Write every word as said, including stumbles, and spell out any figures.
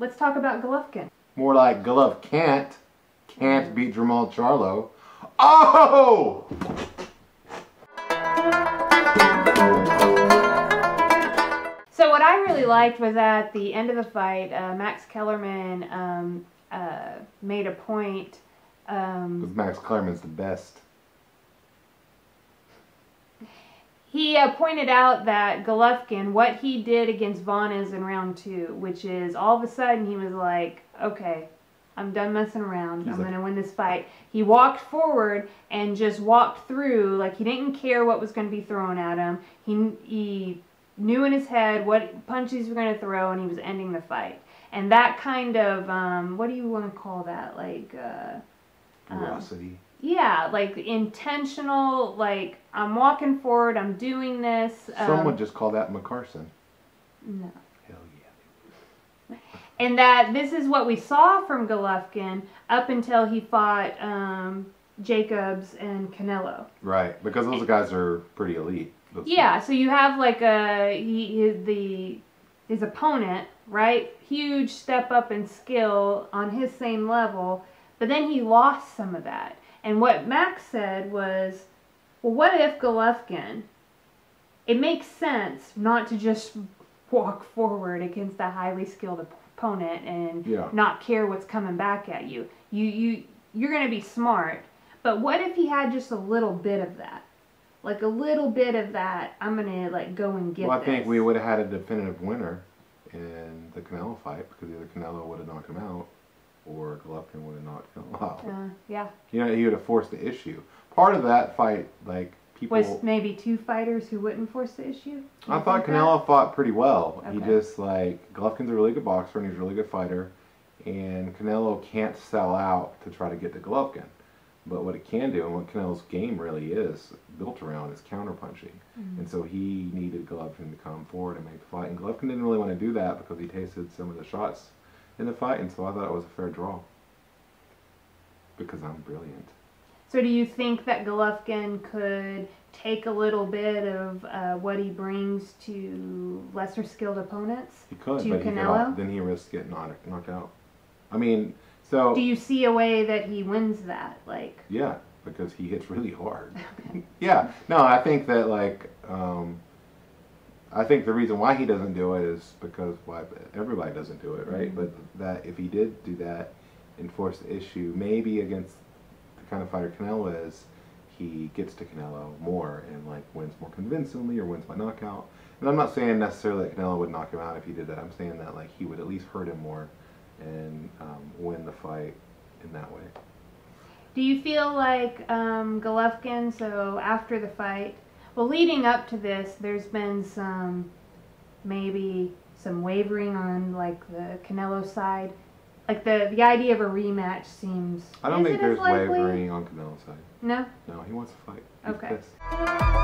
Let's talk about Golovkin. More like Golov can't. Can't beat Jamal Charlo. Oh! So what I really liked was at the end of the fight, uh, Max Kellerman um, uh, made a point. Um, Max Kellerman's the best. He uh, pointed out that Golovkin, what he did against Vanes in round two, which is all of a sudden he was like, okay, I'm done messing around. He's I'm like, going to win this fight. He walked forward and just walked through. Like, he didn't care what was going to be thrown at him. He, he knew in his head what punches were going to throw, and he was ending the fight. And that kind of, um, what do you want to call that? Like, uh... ferocity. Um, yeah, like intentional, like, I'm walking forward, I'm doing this. Um, Someone just call that McCarson. No. Hell yeah. And that this is what we saw from Golovkin up until he fought um, Jacobs and Canelo. Right, because those and, guys are pretty elite. Yeah, guys. So you have like a, he, the, his opponent, right? Huge step up in skill on his same level, but then he lost some of that. And what Max said was, well, what if Golovkin, it makes sense not to just walk forward against a highly skilled opponent and yeah. not care what's coming back at you. You, you, you're going to be smart, but what if he had just a little bit of that? Like a little bit of that, I'm going to like go and get this. Well, I think we would have had a definitive winner in the Canelo fight, because either Canelo would have knocked him out, or Golovkin would have knocked him out. Uh, yeah. You know, he would have forced the issue. Part of that fight, like, people... was maybe two fighters who wouldn't force the issue? I thought Canelo that? fought pretty well. Okay. He just, like, Golovkin's a really good boxer, and he's a really good fighter, and Canelo can't sell out to try to get to Golovkin. But what it can do, and what Canelo's game really is built around, is counterpunching. Mm-hmm. And so he needed Golovkin to come forward and make the fight. And Golovkin didn't really want to do that because he tasted some of the shots in the fight, and so I thought it was a fair draw. Because I'm brilliant. So do you think that Golovkin could take a little bit of uh, what he brings to lesser skilled opponents? He could, to but Canelo? He could, then he risks getting knocked, knocked out. I mean, so... do you see a way that he wins that? Like? Yeah, because he hits really hard. Okay. Yeah, no, I think that, like... Um, I think the reason why he doesn't do it is because why everybody doesn't do it, right? Mm-hmm. But that if he did do that and force the issue, maybe against the kind of fighter Canelo is, he gets to Canelo more and like wins more convincingly or wins by knockout. And I'm not saying necessarily that Canelo would knock him out if he did that. I'm saying that like he would at least hurt him more and um, win the fight in that way. Do you feel like um, Golovkin, so after the fight, well, leading up to this, there's been some, maybe, some wavering on, like, the Canelo side. Like, the, the idea of a rematch seems... I don't think there's wavering on Canelo's side. No? No, he wants to fight. He's okay. Pissed.